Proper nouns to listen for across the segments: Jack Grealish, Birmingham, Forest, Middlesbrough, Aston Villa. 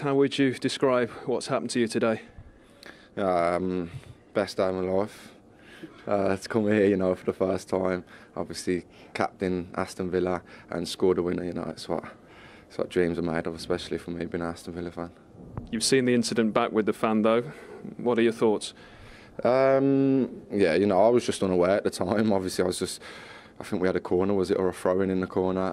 How would you describe what's happened to you today? Best day of my life. To come here, you know, for the first time, obviously captain Aston Villa and scored a winner, you know, it's what dreams are made of, especially for me being an Aston Villa fan. You've seen the incident back with the fan though. What are your thoughts? Yeah, you know, I was just unaware at the time. Obviously, I think we had a corner, was it, or a throw-in the corner.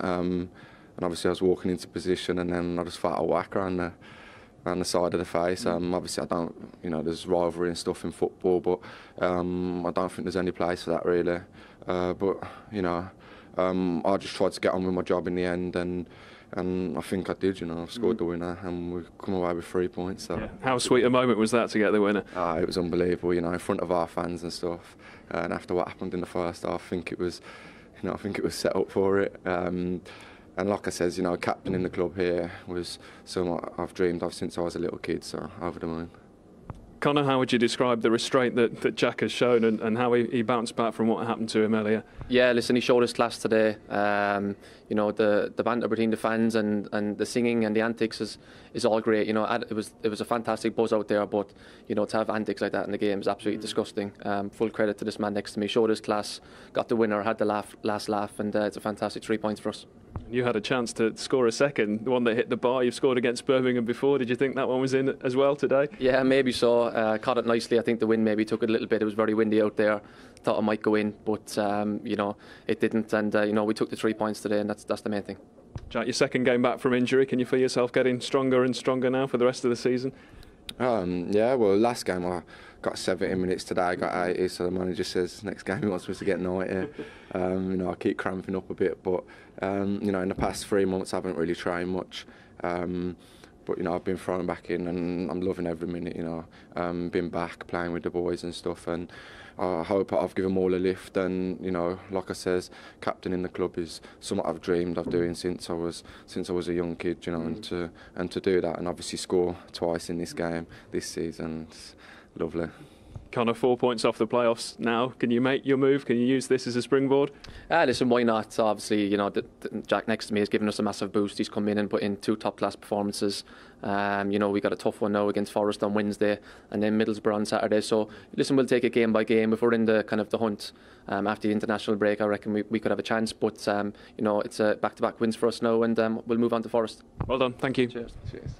And obviously I was walking into position and then I just felt a whack around the side of the face. Obviously I don't, you know, there's rivalry and stuff in football, but I don't think there's any place for that really. But, you know, I just tried to get on with my job in the end and I think I did, you know. I've scored the winner and we've come away with 3 points. So. Yeah. How sweet a moment was that to get the winner? It was unbelievable, you know, in front of our fans and stuff. And after what happened in the first half, I think it was set up for it. And like I said, you know, captaining the club here was something I've dreamed of since I was a little kid, so over the moon. Connor, how would you describe the restraint that Jack has shown and how he bounced back from what happened to him earlier? Yeah, listen, he showed his class today. You know, the banter between the fans and the singing and the antics is all great. You know, it was a fantastic buzz out there, but, you know, to have antics like that in the game is absolutely disgusting. Full credit to this man next to me. Showed his class, got the winner, had the last laugh, and it's a fantastic 3 points for us. You had a chance to score a second, the one that hit the bar. You've scored against Birmingham before. Did you think that one was in as well today? Yeah, maybe so. Caught it nicely. I think the wind maybe took it a little bit. It was very windy out there. Thought it might go in, but you know, it didn't. And you know, we took the 3 points today, and that's the main thing. Jack, your second game back from injury. Can you feel yourself getting stronger and stronger now for the rest of the season? Yeah, well, last game I got 70 minutes, today I got 80, so the manager says next game he wants us to get 90. You know, I keep cramping up a bit, but, you know, in the past 3 months I haven't really trained much. But, you know, I've been thrown back in and I'm loving every minute, you know. Been back playing with the boys and stuff, and I hope I've given them all a lift. And, you know, like I says, captaining the club is something I've dreamed of doing since I was a young kid, you know, and to do that and obviously score twice in this game this season, it's lovely. Connor, 4 points off the playoffs now. Can you make your move? Can you use this as a springboard? Listen, why not? Obviously, you know, Jack next to me has given us a massive boost. He's come in and put in two top-class performances. You know, we got a tough one now against Forest on Wednesday and then Middlesbrough on Saturday. So, listen, we'll take it game by game. If we're in the kind of the hunt after the international break, I reckon we could have a chance. But, you know, it's back-to-back wins for us now and we'll move on to Forest. Well done. Thank you. Cheers. Cheers.